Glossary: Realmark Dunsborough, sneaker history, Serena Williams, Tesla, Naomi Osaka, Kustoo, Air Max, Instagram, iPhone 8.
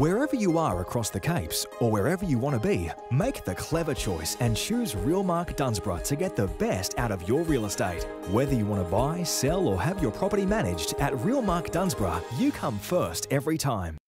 Wherever you are across the Capes, or wherever you want to be, make the clever choice and choose Realmark Dunsborough to get the best out of your real estate. Whether you want to buy, sell or have your property managed, at Realmark Dunsborough, you come first every time.